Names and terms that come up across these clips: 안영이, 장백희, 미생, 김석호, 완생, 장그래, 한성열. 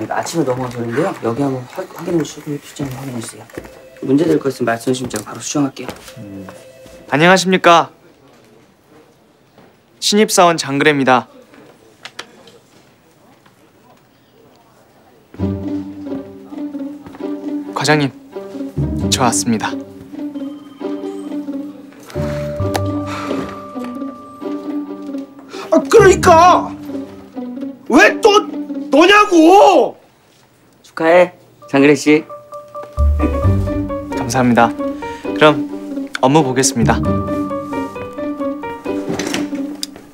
그냥 아침에 넘어와서 그런데요. 여기 한번 확인해 주시고 실장님 확인해 주세요. 문제 될 거 있으면 말씀해 주시면 제가 바로 수정할게요. 안녕하십니까. 신입사원 장그래입니다. 과장님, 저 왔습니다. 아, 그러니까! 왜 또 너냐고! 축하해, 장그래 씨. 감사합니다. 그럼 업무 보겠습니다.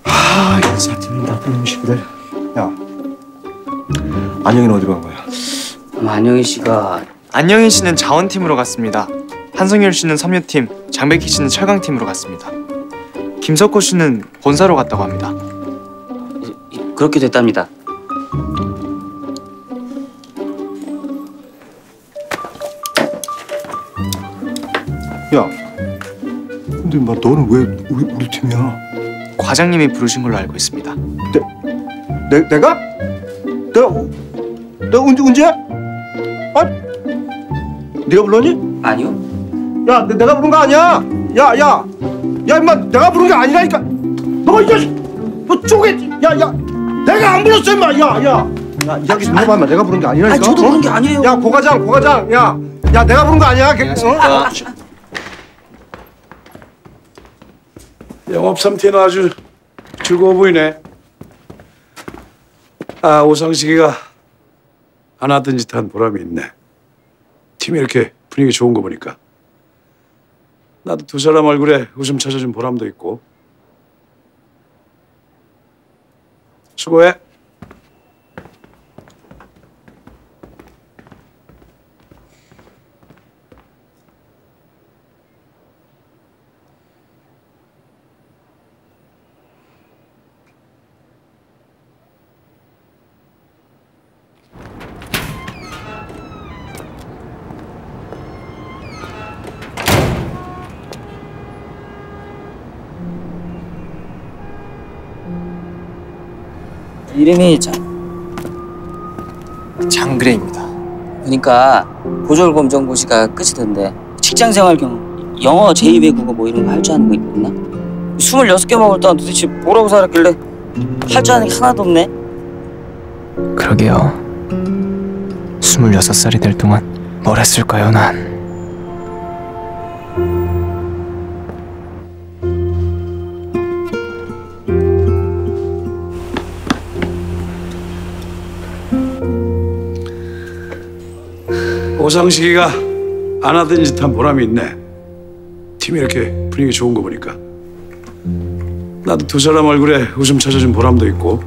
아, 진짜 나쁜 놈이시구들. 야, 안영이는 어디로 간 거야? 안영이 씨가... 안영이 씨는 자원팀으로 갔습니다. 한성열 씨는 섬유팀, 장백희 씨는 철강팀으로 갔습니다. 김석호 씨는 본사로 갔다고 합니다. 그렇게 됐답니다. 야, 근데 막 너는 왜 우리 팀이야? 과장님이 부르신 걸로 알고 있습니다. 내가? 내가 언제? 아, 네가 불렀니? 아니요. 야, 내가 부른 거 아니야. 야, 임마, 내가 부른 게 아니라니까. 너 이 자식, 너 쪼개. 야, 내가 안 불렀어, 임마. 야, 여기 들어봐, 임마. 내가 부른 게 아니라니까. 아니, 저도 부른 게 아니에요. 야, 고과장, 야, 내가 부른 거 아니야. 영업 3팀은 아주 즐거워 보이네. 아, 오상식이가 안 하던 짓 한 보람이 있네. 팀이 이렇게 분위기 좋은 거 보니까. 나도 두 사람 얼굴에 웃음 찾아준 보람도 있고. 수고해. 이름이 장그래입니다. 그러니까 고졸검정고시가 끝이던데 직장생활 경험, 영어 제2외국어 뭐 이런 거 할 줄 아는 거 있나? 26개 먹을 동안 도대체 뭐라고 살았길래 할 줄 아는 게 하나도 없네? 그러게요. 26살이 될 동안 뭘 했을까요, 난? 오상식이가 안 하던 짓한 보람이 있네. 팀이 이렇게 분위기 좋은 거 보니까. 나도 두 사람 얼굴에 웃음 찾아준 보람도 있고.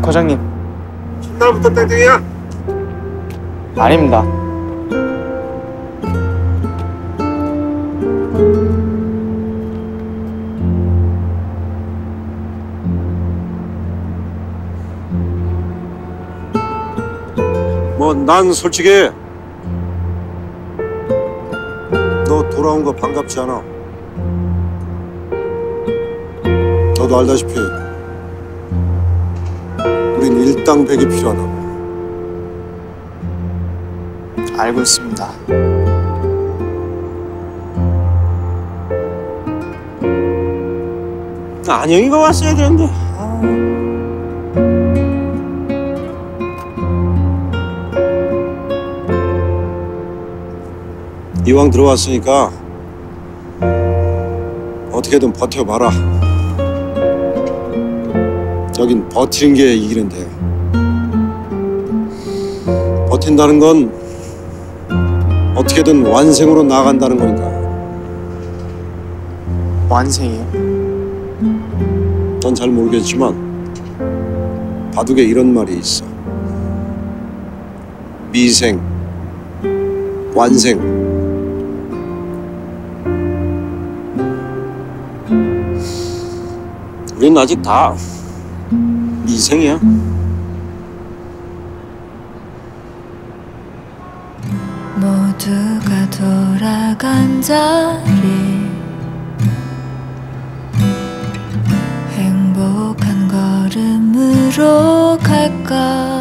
과장님, 옛날부터 땡땡이야? 아닙니다. 뭐 난 솔직히 너 돌아온 거 반갑지 않아. 너도 알다시피 우린 일당백이 필요하다고. 알고 있습니다. 안영이가 왔어야 되는데. 아... 이왕 들어왔으니까 어떻게든 버텨봐라. 여긴 버티는 게 이기는데, 버틴다는 건 어떻게든 완생으로 나아간다는 거니까. 완생이요? 난 잘 모르겠지만 바둑에 이런 말이 있어. 미생, 완생. 우린 아직 다 미생이야. 모두가 돌아간 자리, 행복한 걸음으로 갈까.